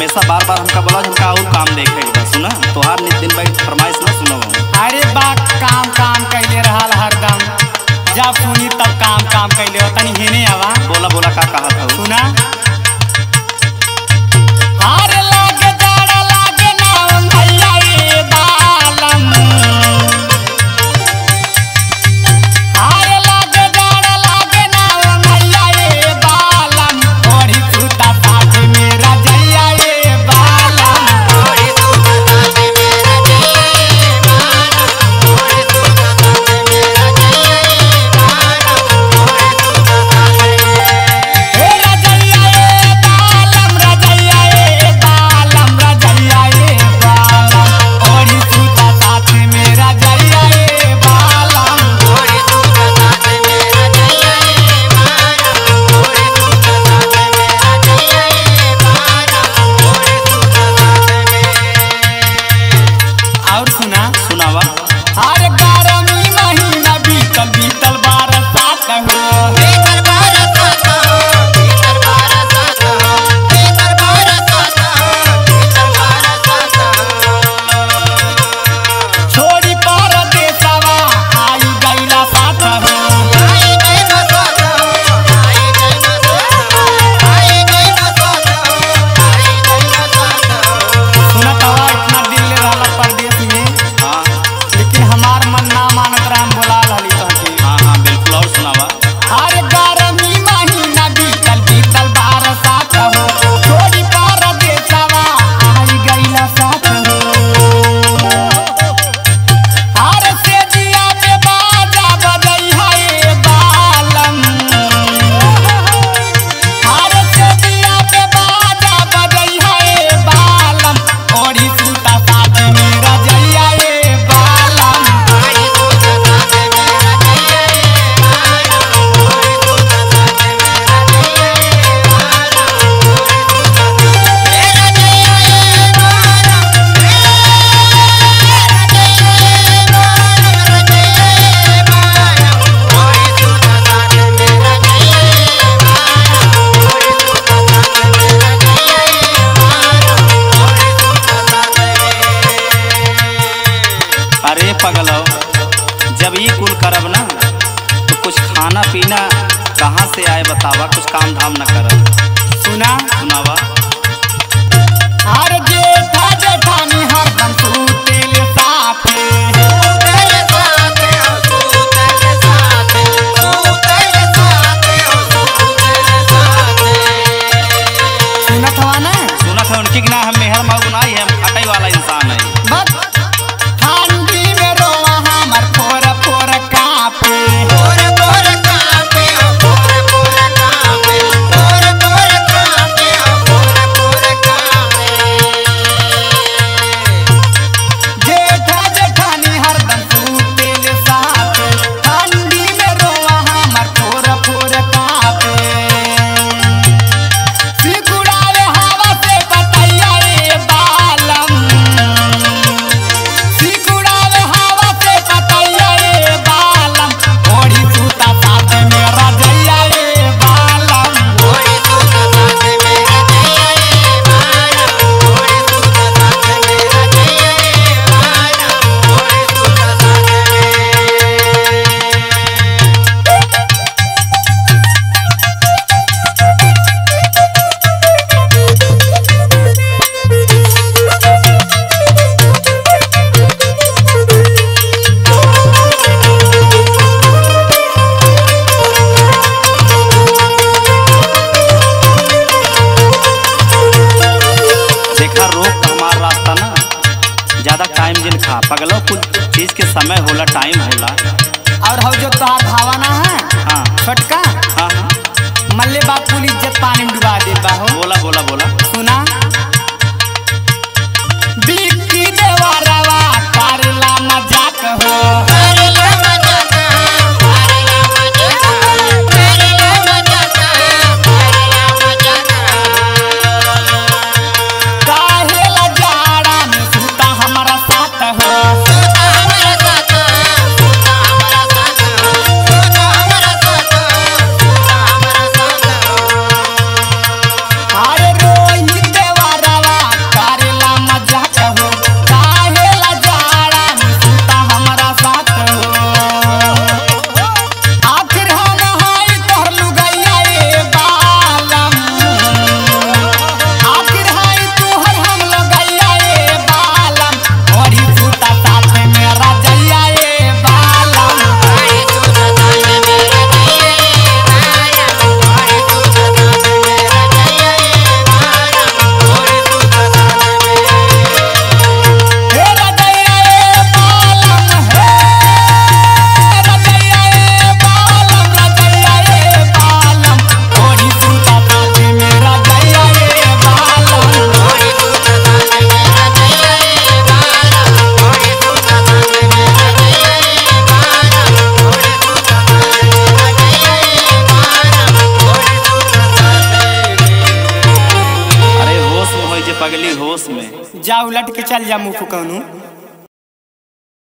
हमेशा बार बार हमका बोला हमका और काम देखे बा सुना तोहार नित दिन बैठ फरमाइश ना सुनो। अरे बा काम काम कैले रहल हरदम जब सुनी तब काम काम कैले हो तनी हेने आवा बोला बोला का कहा था सुना। अरे लागे दाड़ा लागे नाम भैया ये बालम। अरे लागे दाड़ा लागे नाम भैया ये बालम ओढ़ी सूता साज मेरा जइया ये बालम ओढ़ी सूता साज मेरा जइया ये बालम ओढ़ी सूता साज मेरा जइया ये बालम ओढ़ी सूता साज मेरा जइया ये बालम रजइया ये बालम रजइया ये बालम ओढ़ी सूता साज मेरा जइया ये बालम ओढ़ी सूता साज मेरा जइया ये बालम ओढ़ी सूता साज मेरा जइया ये बालम ओढ़ी सूता साज मेरा। और सुना सुनावा। अरे बारहवीं महीना बीतल बीतल बरसात हो बीतल बरसात हो बीतल बरसात हो बीतल बरसात हो बीतल बरसात हो छोड़ी परदेसवा आई गइला साथ हो आई गइला साथ हो आई गइला साथ हो आई गइला साथ हो आई गइला साथ हो। सुना तवा इतना दिल ले रहला परदेस में हाँ लेकिन हमार मन ना मानत रहा हम बोला लाली तो के। हाँ हाँ बिल्कुल। और सुनावा। अरे बारहवीं महीना बीतल बीतल बरसात हो छोड़ी परदेसवा आई गइला साथ हो। अरे सेजिया पे बाजा बजइहा ये बालम। अरे सेजिया पे बाजा बजइहा ये बालम ओढ़ी सूता साज मेरा जइया ये बालम ओढ़ी सूता साज मेरा जइया ये बालम ओढ़ी सूता साज मेरा जइया ये बालम ओढ़ी सूता साज मेरा जइया ये बालम मेरा जइया ये बालम रजइया ये बालम ओढ़ी सूता साज मेरा जइया ये बालम ओढ़ी सूता साज मेरा जइया ये बालम ओढ़ी सूता साज मेरा। अरे पगलव जब ये कुल करब ना तो कुछ खाना पीना कहाँ से आए बतावा कुछ काम धाम न करब। सुना सुनावा। हर जेठा जेठानी हरदम सूतेल साथे सूतल साथे हो सूतल साथे सूतल साथे हो सूतल साथे। सुनत हवा ना सुनत है उनकी कि ना हम मेहर मगुनाई है हम अटई वाला इंसान है। बस ठंडी में रोवा हमर फोर फोर कापे फोर फोर कापे हो फोर फोर कापे फोर फोर कापे हो फोर फोर कापे। जेठा जेठानी हरदम सूतेल साथे ठंडी में रोवा हमर फोर फोर कापे सिकुड़ावे हवा से पतैया ये बालम सिकुड़ावे हवा से पतैया ये बालम ओढ़ी सूता साज मेरा जइया ये बालम ओढ़ी सूता साज मेरा जइया ये बालम ओढ़ी सूता साज मेरा जइया ये बालम ओढ़ी सूता साज मेरा। देखा रोक हमार रास्ता ना ज्यादा टाइम जिन खा पगलो कुछ चीज के समय होला टाइम होला। और हौ जो तोहार भावना है हाँ छोटका हाँ हाँ मल्ले बाप कुल इज्जत पानी में डुबा दे बा हो। बोला बोला बोला। सुना। बिक्की देवरवा करला मजाक हो करला मजाक करला मजाक करला मजाक करला मजाक काहेला जाड़ा में सूता हमारा साथ हो सूता हमारा साथ सूता हमारा साथ सूता हमारा साथ सूता हमारा साथ। अरे रोहित देवा गैली होश में, जा उलट के चल जा मुँह को कहूँ।